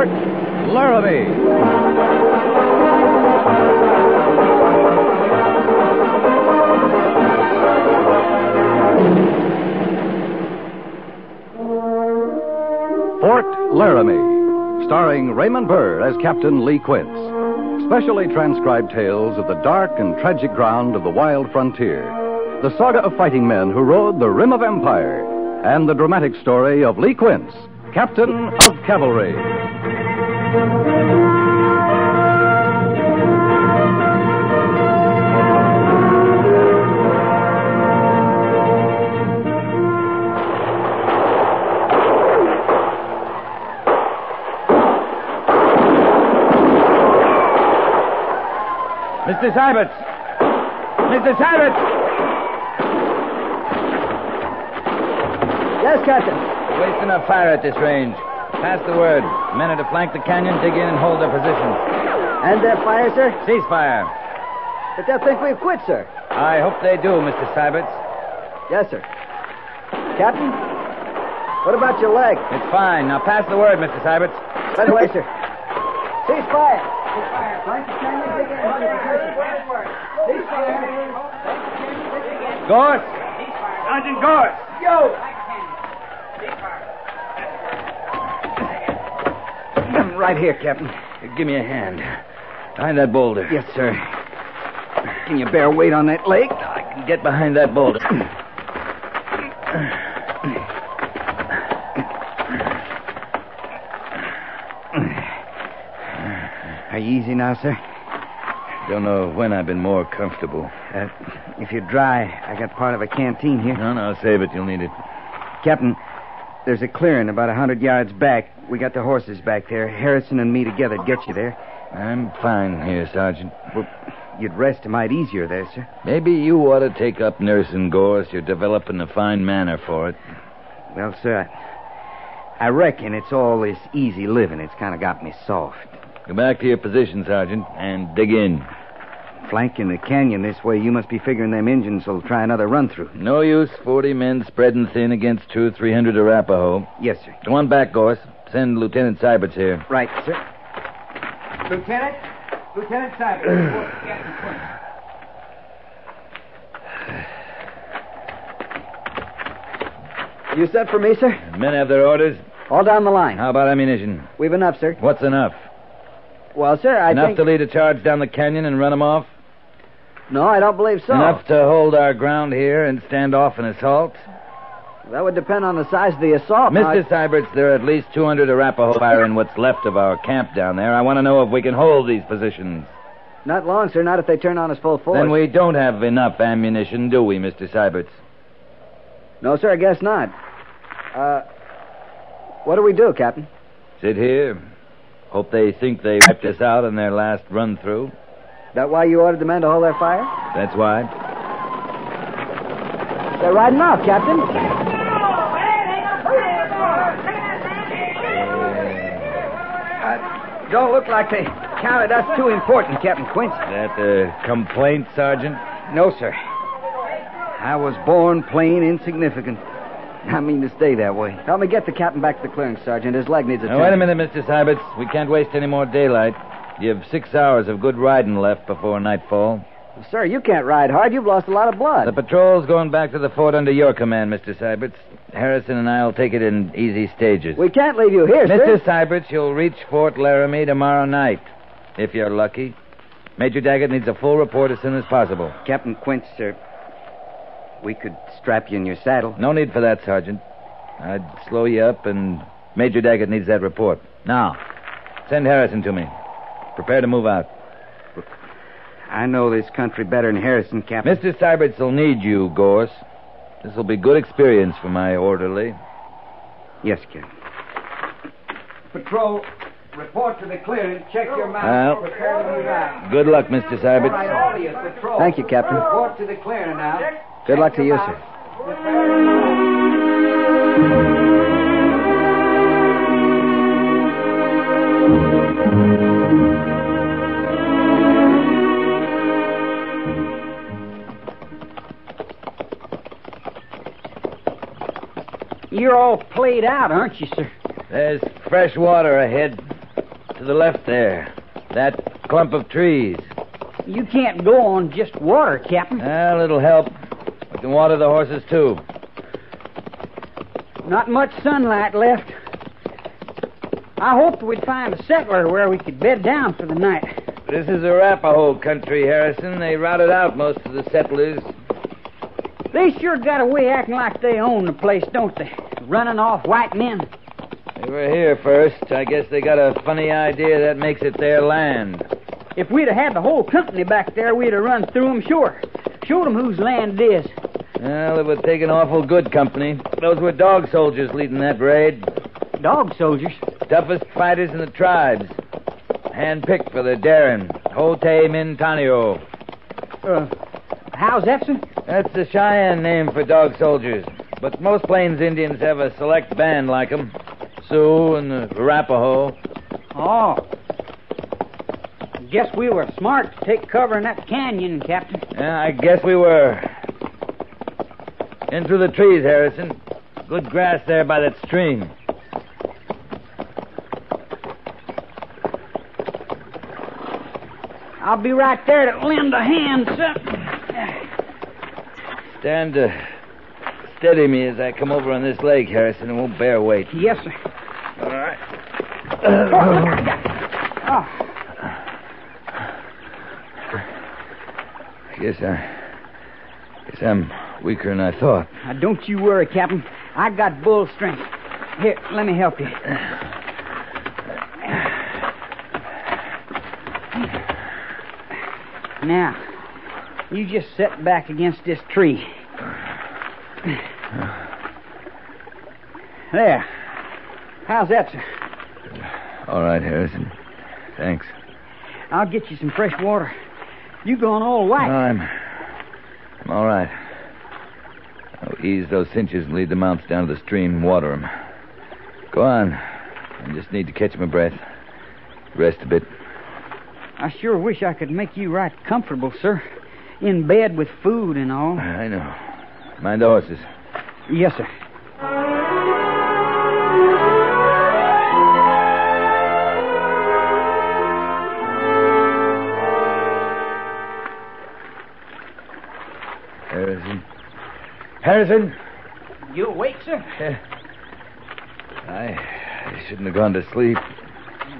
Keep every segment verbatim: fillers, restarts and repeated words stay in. Fort Laramie. Fort Laramie, starring Raymond Burr as Captain Lee Quince. Specially transcribed tales of the dark and tragic ground of the wild frontier, the saga of fighting men who rode the rim of empire, and the dramatic story of Lee Quince, Captain of Cavalry. Mister Seiberts! Mister Seiberts! Yes, Captain. We're wasting our fire at this range. Pass the word. Men are to flank the canyon, dig in, and hold their positions. And their fire, sir? Ceasefire. But they'll think we've quit, sir. I hope they do, Mister Seiberts. Yes, sir. Captain, what about your leg? It's fine. Now pass the word, Mister Seiberts. Right away, sir. Ceasefire. Ceasefire. Flank the canyon, dig in, and hold their positions. Gorse! Sergeant Gorse! Yo! I'm right here, Captain. Give me a hand. Behind that boulder. Yes, sir. Can you bear weight on that leg? I can get behind that boulder. Are you easy now, sir? Don't know when I've been more comfortable. Uh, if you're dry, I got part of a canteen here. No, no, save it. You'll need it. Captain, there's a clearing about a hundred yards back. We got the horses back there. Harrison and me together'd get you there. I'm fine here, Sergeant. Well, you'd rest a mite easier there, sir. Maybe you ought to take up nursing, Gorse. You're developing a fine manner for it. Well, sir, I, I reckon it's all this easy living. It's kind of got me soft. Go back to your position, Sergeant, and dig in. Flanking the canyon this way, you must be figuring them engines will try another run-through. No use. Forty men spreading thin against two, three hundred Arapaho. Yes, sir. Go on back, Gorse. Send Lieutenant Seiberts here. Right, sir. Lieutenant? Lieutenant Seiberts. You set for me, sir? The men have their orders. All down the line. How about ammunition? We've enough, sir. What's enough? Well, sir, I enough think... Enough to lead a charge down the canyon and run them off? No, I don't believe so. Enough to hold our ground here and stand off an assault? That would depend on the size of the assault. Mister I... Seiberts, there are at least two hundred Arapaho firing what's left of our camp down there. I want to know if we can hold these positions. Not long, sir. Not if they turn on us full force. Then we don't have enough ammunition, do we, Mister Seiberts? No, sir, I guess not. Uh, what do we do, Captain? Sit here. Hope they think they wiped us out in their last run-through. That why you ordered the men to hold their fire? That's why. They're riding off, Captain. Uh, don't look like they counted us too important, Captain Quince. Is that a complaint, Sergeant? No, sir. I was born plain insignificant. I mean to stay that way. Help me get the captain back to the clearing, Sergeant. His leg needs a turn. Wait a minute, Mister Seiberts. We can't waste any more daylight. You have six hours of good riding left before nightfall. Well, sir, you can't ride hard. You've lost a lot of blood. The patrol's going back to the fort under your command, Mister Seiberts. Harrison and I will take it in easy stages. We can't leave you here, Mister sir. Mister Seiberts, you'll reach Fort Laramie tomorrow night, if you're lucky. Major Daggett needs a full report as soon as possible. Captain Quince, sir. We could strap you in your saddle. No need for that, Sergeant. I'd slow you up, and Major Daggett needs that report. Now, send Harrison to me. Prepare to move out. I know this country better than Harrison, Captain. Mister Seiberts will need you, Gorse. This will be good experience for my orderly. Yes, Captain. Patrol, report to the clearing. Check your mouth. Well, prepare to move out. Good luck, Mister Seiberts. All right, audience, patrol. Thank you, Captain. Report to the clearing now. Good luck to you, sir. You're all played out, aren't you, sir? There's fresh water ahead. to the left there. That clump of trees. You can't go on just water, Captain. Well, it'll help. We can water the horses, too. Not much sunlight left. I hoped we'd find a settler where we could bed down for the night. This is Arapaho country, Harrison. They routed out most of the settlers. They sure got away acting like they own the place, don't they? Running off white men. They were here first. I guess they got a funny idea that makes it their land. If we'd have had the whole company back there, we'd have run through them, sure. Showed them whose land it is. Well, it would take an awful good company. Those were dog soldiers leading that raid. Dog soldiers? Toughest fighters in the tribes. Hand-picked for their daring. Hote Mintanio. Uh, how's that, sir? That's the Cheyenne name for dog soldiers. But most Plains Indians have a select band like them. Sioux and the Arapaho. Oh. Guess we were smart to take cover in that canyon, Captain. Yeah, I guess we were. In through the trees, Harrison. Good grass there by that stream. I'll be right there to lend a hand, sir. Stand to steady me as I come over on this leg, Harrison. It won't bear weight. Yes, sir. All right. Oh, look at that. Oh. I guess, I, guess I'm weaker than I thought. Now, don't you worry, Captain. I got bull strength. Here, let me help you. Now, you just sit back against this tree. There. How's that, sir? All right, Harrison. Thanks. I'll get you some fresh water. You going all white. No, I'm, I'm all right. I'll ease those cinches and lead the mounts down to the stream and water them. Go on. I just need to catch my breath. Rest a bit. I sure wish I could make you right comfortable, sir. In bed with food and all. I know. Mind the horses. Yes, sir. Harrison. Harrison! You awake, sir? Uh, I, I shouldn't have gone to sleep.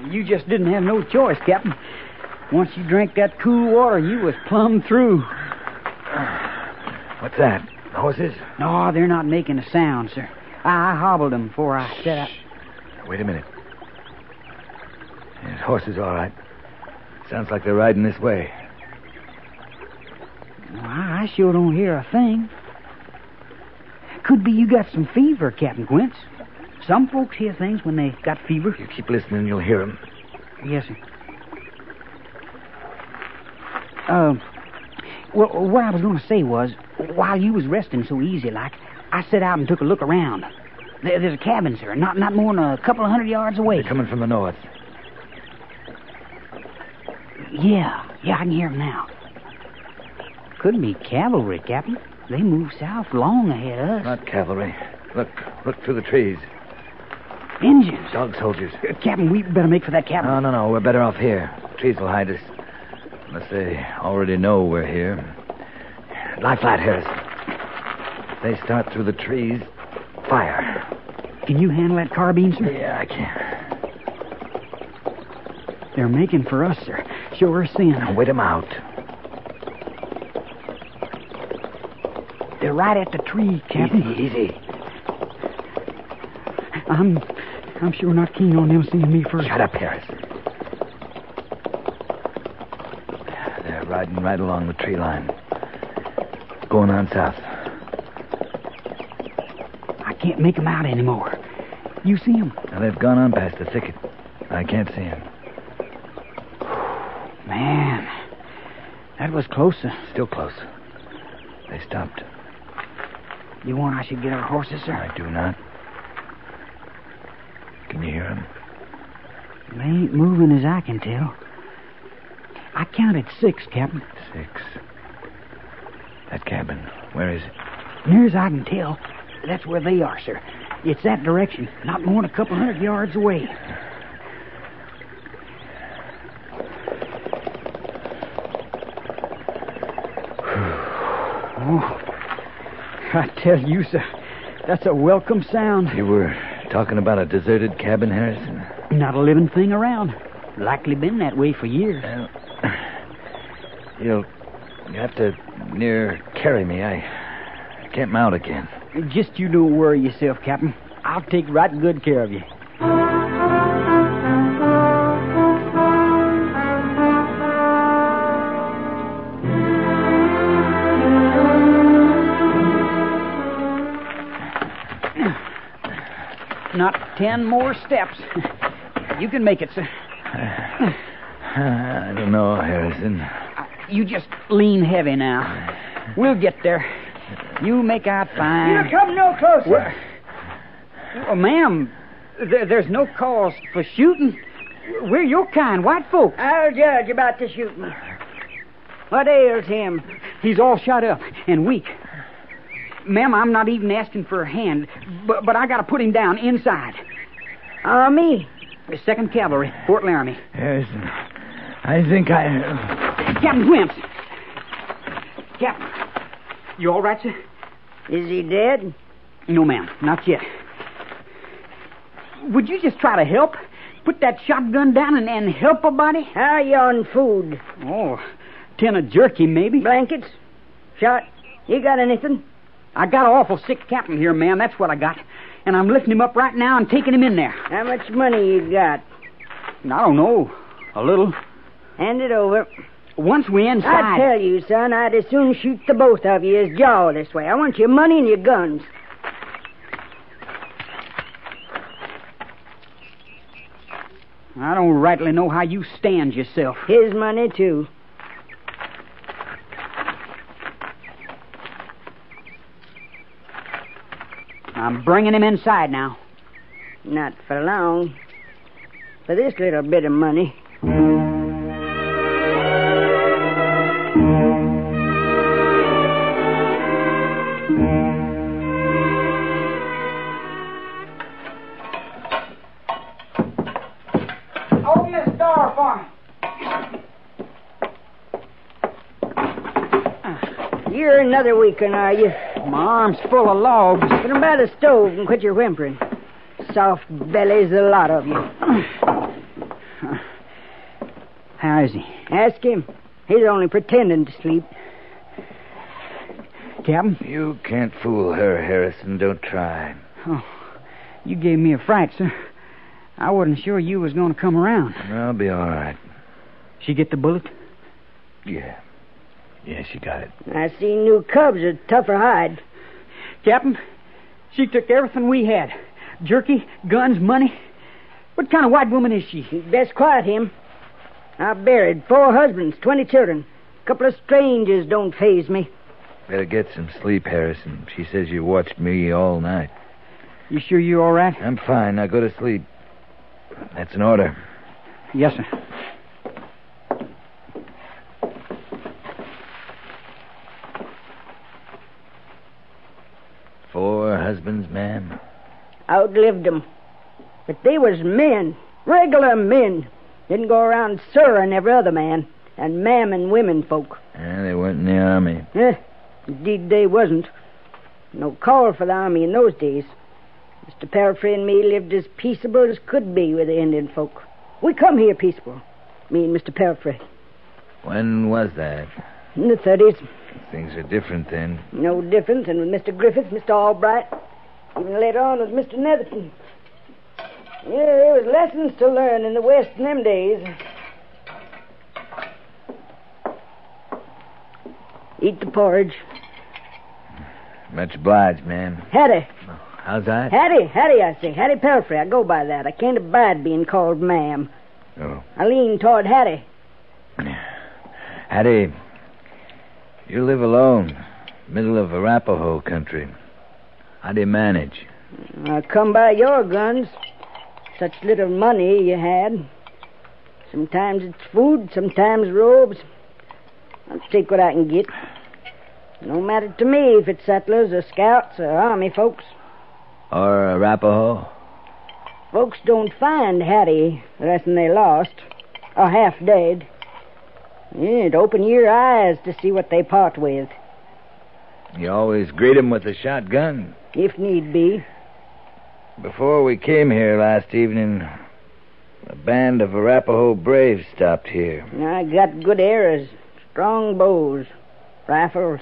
You just didn't have no choice, Captain. Once you drank that cool water, you was plumb through. What's that? The horses? No, they're not making a sound, sir. I, I hobbled them before I set up. Wait a minute. There's horses, all right. Sounds like they're riding this way. Well, I sure don't hear a thing. Could be you got some fever, Captain Quince. Some folks hear things when they got fever. You keep listening and you'll hear them. Yes, sir. Uh, well, what I was going to say was, while you was resting so easy, like, I set out and took a look around. There, there's a cabin, sir, not not more than a couple of hundred yards away. They're coming from the north. Yeah, yeah, I can hear them now. Could be cavalry, Captain. They move south long ahead of us. Not cavalry. Look, look through the trees. Indians. Dog soldiers. Uh, Captain, we better make for that cabin. No, no, no, we're better off here. The trees will hide us. Unless they already know we're here. Lie flat, Harrison. If they start through the trees, fire. Can you handle that carbine, sir? Yeah, I can. They're making for us, sir. Sure sin. Now, wait them out. They're right at the tree, Captain. Easy, easy. I'm, I'm sure not keen on them seeing me first. Shut up, Harrison. They're riding right along the tree line. Going on south. I can't make them out anymore. You see them? Now they've gone on past the thicket. I can't see them. Man, that was closer. Still close. They stopped. You want I should get our horses, sir? I do not. Can you hear them? They ain't moving as I can tell. I counted six, Captain. Six. That cabin, where is it? Near as I can tell, that's where they are, sir. It's that direction, not more than a couple hundred yards away. I tell you, sir, that's a welcome sound. You were talking about a deserted cabin, Harrison? Not a living thing around. Likely been that way for years. Well, you'll have to near carry me. I can't mount again. Just you don't worry yourself, Captain. I'll take right good care of you. Not ten more steps. You can make it, sir. I don't know, Harrison. You just lean heavy now. We'll get there. You make out fine. You come no closer. Well, well ma'am, there, there's no cause for shooting. We're your kind, white folks. I'll judge about the shooting. What ails him? He's all shot up and weak. Ma'am, I'm not even asking for a hand, but, but I got to put him down inside. Uh, me. Second Cavalry, Fort Laramie. Harrison, I think I... Captain Quince. Captain, you all right, sir? Is he dead? No, ma'am, not yet. Would you just try to help? Put that shotgun down and, and help a body? How are you on food? Oh, tin of jerky, maybe. Blankets? Shot? You got anything? I got an awful sick captain here, ma'am. That's what I got. And I'm lifting him up right now and taking him in there. How much money you got? I don't know. A little. Hand it over. Once we inside... I tell you, son, I'd as soon shoot the both of you as jaw this way. I want your money and your guns. I don't rightly know how you stand yourself. His money, too. I'm bringing him inside now. Not for long. For this little bit of money. Open this door for me. You're another weekend, are you? My arm's full of logs. Put them by the stove and quit your whimpering. Soft bellies, a lot of you. How is he? Ask him. He's only pretending to sleep. Captain? You can't fool her, Harrison. Don't try. Oh, you gave me a fright, sir. I wasn't sure you was going to come around. I'll be all right. She get the bullet? Yeah. Yeah, she got it. I see new cubs are tougher hide. Captain, she took everything we had. Jerky, guns, money. What kind of white woman is she? You'd best quiet him. I buried four husbands, twenty children. A couple of strangers don't faze me. Better get some sleep, Harrison. She says you watched me all night. You sure you're all right? I'm fine. Now go to sleep. That's an order. Yes, sir. Four husbands, ma'am? Outlived them. But they was men. Regular men. Didn't go around sirring every other man. And ma'am and women folk. Yeah, they weren't in the army. Eh, indeed they wasn't. No call for the army in those days. Mister Pelfrey and me lived as peaceable as could be with the Indian folk. We come here peaceable. Me and Mister Pelfrey. When was that? In the thirties. Things are different then. No different than with Mister Griffith, Mister Albright, and later on with Mister Netherton. Yeah, there was lessons to learn in the West in them days. Eat the porridge. Much obliged, ma'am. Hattie. How's that? Hattie, Hattie, I say. Hattie Pelfrey, I go by that. I can't abide being called ma'am. Oh. I lean toward Hattie. Hattie... You live alone, middle of Arapaho country. How do you manage? I come by your guns. Such little money you had. Sometimes it's food, sometimes robes. I'll take what I can get. No matter to me if it's settlers or scouts or army folks. Or Arapaho? Folks don't find Hattie, reckon they lost, or half dead. Yeah, to open your eyes to see what they part with. You always greet him with a shotgun. If need be. Before we came here last evening, a band of Arapaho braves stopped here. I got good arrows, strong bows, rifles.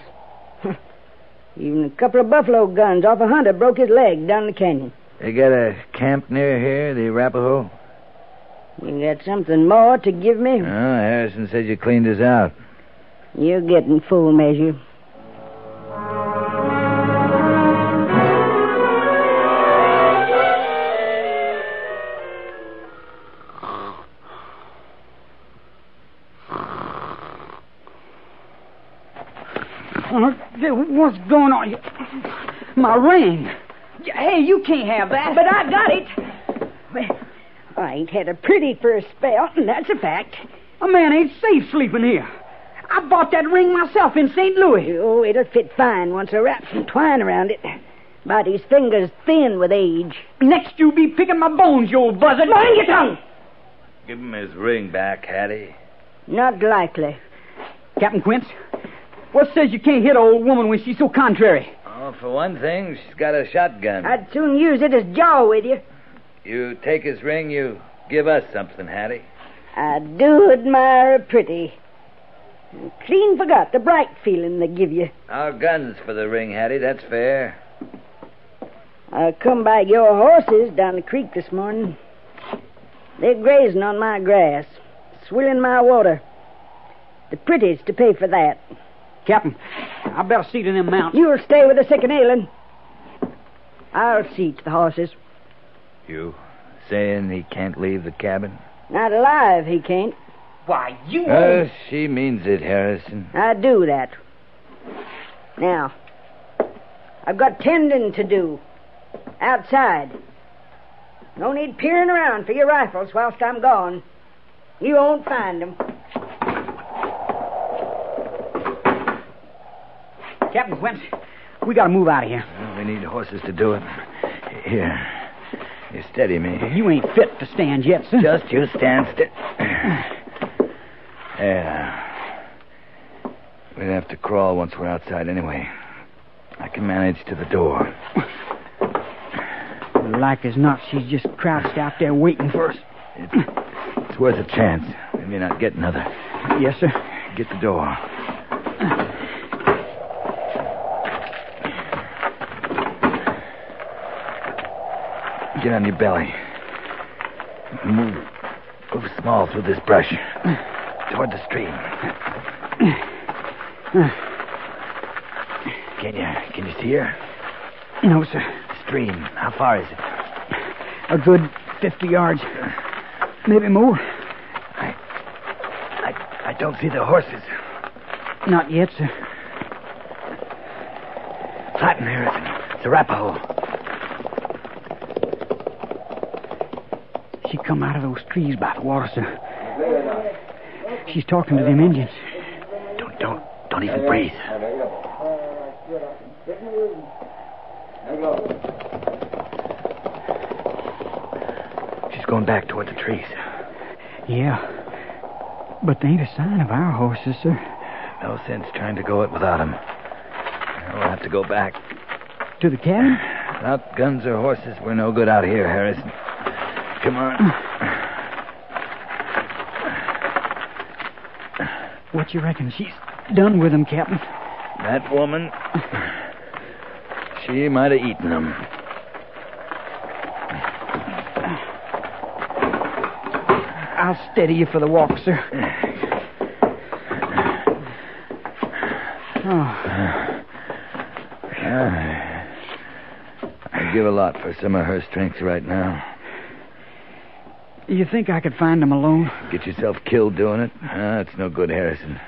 Even a couple of buffalo guns off a hunter broke his leg down the canyon. They got a camp near here, the Arapaho? You got something more to give me? Oh, Harrison said you cleaned us out. You're getting full measure. What's going on? My ring. Hey, you can't have that. But I got it. Well, I ain't had a pretty for a spell, and that's a fact. A man ain't safe sleeping here. I bought that ring myself in Saint Louis. Oh, it'll fit fine once I wrap some twine around it. Body's fingers thin with age. Next you'll be picking my bones, you old buzzard. Mind your tongue. Give him his ring back, Hattie. Not likely. Captain Quince, what says you can't hit an old woman when she's so contrary? Oh, for one thing, she's got a shotgun. I'd soon use it as jaw with you. You take his ring, you give us something, Hattie. I do admire a pretty. I clean forgot the bright feeling they give you. Our guns for the ring, Hattie, that's fair. I come by your horses down the creek this morning. They're grazing on my grass, swilling my water. The pretty's to pay for that. Captain, I better see to them mounts. You'll stay with the sick and ailing. I'll see to the horses. You saying he can't leave the cabin? Not alive, he can't. Why, you... Oh, uh, she means it, Harrison. I do that. Now, I've got tending to do. Outside. No need peering around for your rifles whilst I'm gone. You won't find them. Captain Quince, we gotta move out of here. Well, we need horses to do it. Here. You steady me. You ain't fit to stand yet, sir. Just you stand still. Yeah. We'd have to crawl once we're outside anyway. I can manage to the door. Like as not, she's just crouched out there waiting for us. It's, it's worth a chance. We may not get another. Yes, sir. Get the door. Get on your belly. Move, move small through this brush. Toward the stream. Can you, can you see her? No, sir. The stream, how far is it? A good fifty yards. Maybe more. I, I, I don't see the horses. Not yet, sir. Flatten there. It's Arapaho. She come out of those trees by the water, sir. She's talking to them Indians. Don't, don't, don't even breathe. She's going back toward the trees. Yeah, but they ain't a sign of our horses, sir. No sense trying to go it without them. We'll have to go back. To the cabin? Without guns or horses, we're no good out here, Harrison. Come on. What you reckon? She's done with them, Captain. That woman, she might have eaten them. I'll steady you for the walk, sir. Oh. Yeah. I'd give a lot for some of her strength right now. You think I could find them alone? Get yourself killed doing it? Ah, it's no good, Harrison.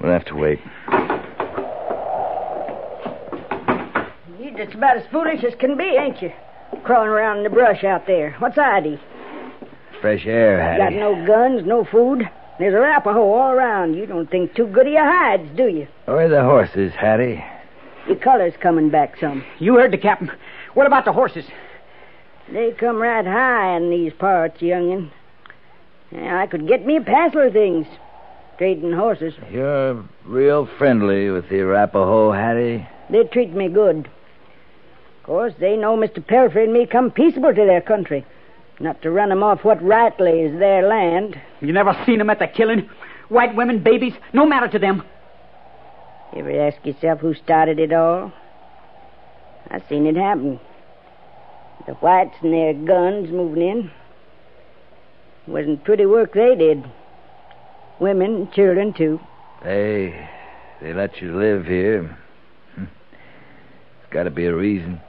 We'll have to wait. You're just about as foolish as can be, ain't you? Crawling around in the brush out there. What's the idea? Fresh air, Hattie. Got no guns, no food. There's Arapaho all around. You don't think too good of your hides, do you? Where are the horses, Hattie? Your color's coming back some. You heard the captain. What about the horses? They come right high in these parts, young'un. I could get me a passel of things. trading horses. You're real friendly with the Arapaho, Hattie. They treat me good. Of course, they know Mister Pelfrey and me come peaceable to their country, not to run them off what rightly is their land. You never seen them at the killing? White women, babies, no matter to them. You ever ask yourself who started it all? I seen it happen. The whites and their guns moving in. It wasn't pretty work they did. Women and children, too. They, they let you live here. It's got to be a reason.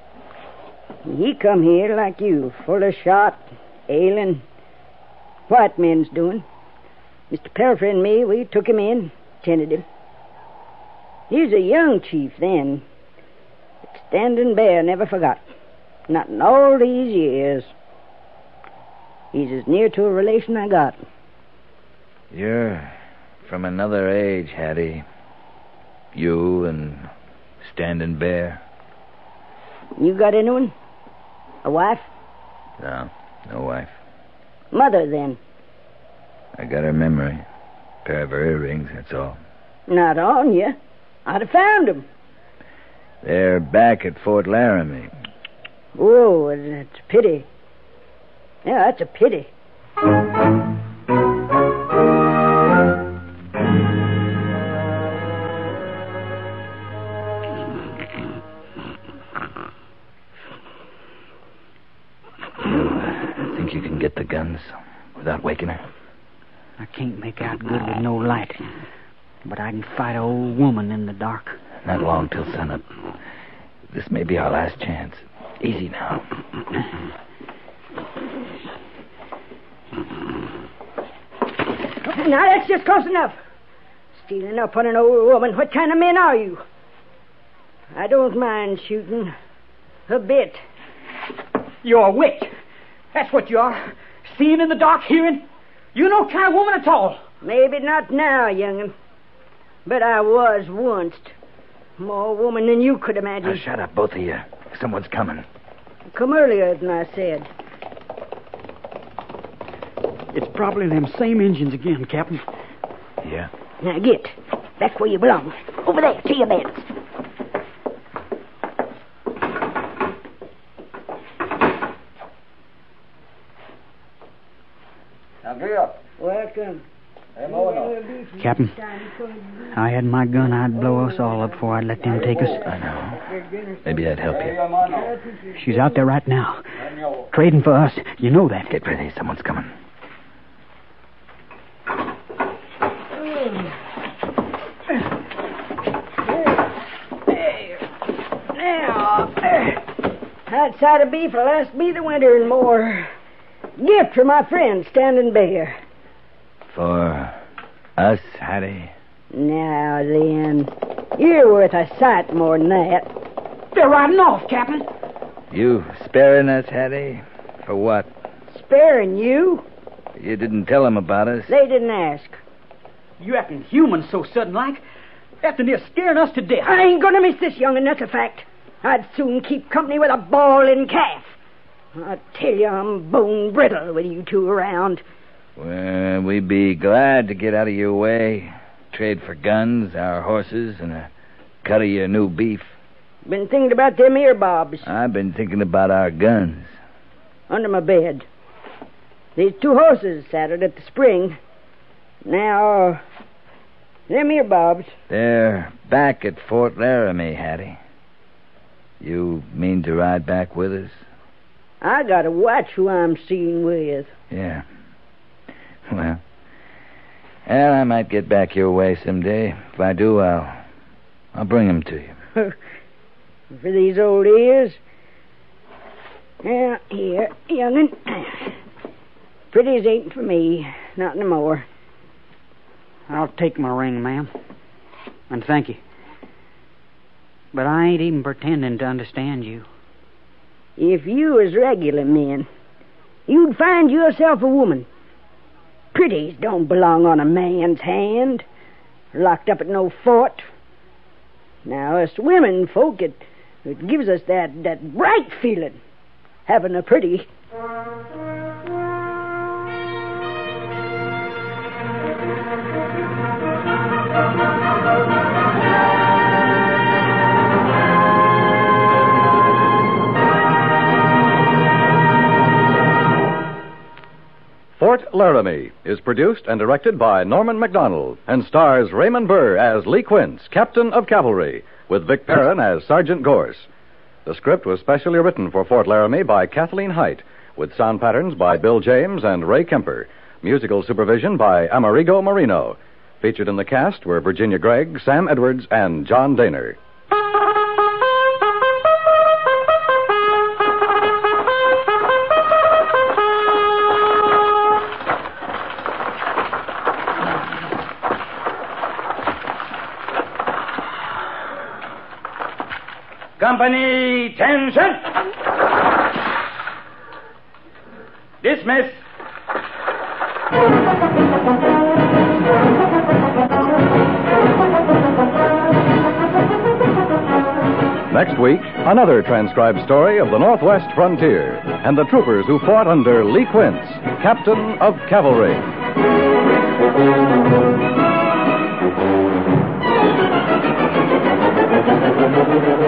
He come here like you, full of shot, ailing. White men's doing. Mister Pelfrey and me, we took him in, tended him. He was a young chief then. But Standing Bear never forgot. Not in all these years. He's as near to a relation I got. You're from another age, Hattie. You and Standing Bear. You got anyone? A wife? No, no wife. Mother, then? I got her memory. A pair of her earrings, that's all. Not on you. I'd have found them. They're back at Fort Laramie. Oh, that's a pity. Yeah, that's a pity. I think you can get the guns without waking her? I can't make out good with no light. But I can fight a old woman in the dark. Not long till sunup. This may be our last chance. Easy now. Now, that's just close enough. Stealing up on an old woman. What kind of men are you? I don't mind shooting. A bit. You're a witch. That's what you are. Seeing in the dark, hearing. You're no kind of woman at all. Maybe not now, young'un. But I was once. More woman than you could imagine. Now, shut up, both of you. Someone's coming. Come earlier than I said. It's probably them same engines again, Captain. Yeah? Now, get. That's where you belong. Over there, to your beds. Now, get up. Welcome. Captain, I had my gun. I'd blow us all up before I'd let them take us. I know. Maybe I'd help you. She's out there right now. Trading for us. You know that. Get ready. Someone's coming. There. Now, outside of beef, I'll last be the winter and more. Gift for my friend, Standing Bear. For us, Hattie? Now, then. You're worth a sight more than that. They're riding off, Captain. You sparing us, Hattie? For what? Sparing you? You didn't tell them about us. They didn't ask. You acting human so sudden-like. After near scaring us to death. I ain't gonna miss this, young'un, that's a fact. I'd soon keep company with a bawling calf. I tell you, I'm bone brittle with you two around. Well, we'd be glad to get out of your way. Trade for guns, our horses, and a cut of your new beef. Been thinking about them ear bobs. I've been thinking about our guns. Under my bed. These two horses saddled at the spring. Now, them ear bobs. They're back at Fort Laramie, Hattie. You mean to ride back with us? I gotta watch who I'm seeing with. Yeah. Well, well, I might get back your way someday. If I do, I'll, I'll bring them to you. For these old ears? Now, here, young'un. Pretties ain't for me. Not no more. I'll take my ring, ma'am. And thank you. But I ain't even pretending to understand you. If you was regular men, you'd find yourself a woman. Pretties don't belong on a man's hand. Locked up at no fort. Now, us women folk, it, it gives us that, that bright feeling, having a pretty. Fort Laramie is produced and directed by Norman Macdonnell and stars Raymond Burr as Lee Quince, Captain of Cavalry, with Vic Perrin as Sergeant Gorse. The script was specially written for Fort Laramie by Kathleen Height, with sound patterns by Bill James and Ray Kemper. Musical supervision by Amerigo Marino. Featured in the cast were Virginia Gregg, Sam Edwards, and John Dehner. Company, tension. Dismiss. Next week, another transcribed story of the Northwest frontier and the troopers who fought under Lee Quince, Captain of Cavalry.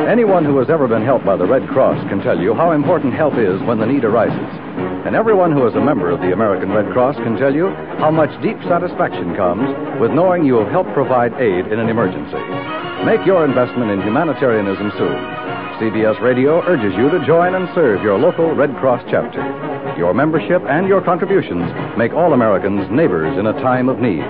Anyone who has ever been helped by the Red Cross can tell you how important help is when the need arises. And everyone who is a member of the American Red Cross can tell you how much deep satisfaction comes with knowing you have helped provide aid in an emergency. Make your investment in humanitarianism soon. C B S Radio urges you to join and serve your local Red Cross chapter. Your membership and your contributions make all Americans neighbors in a time of need.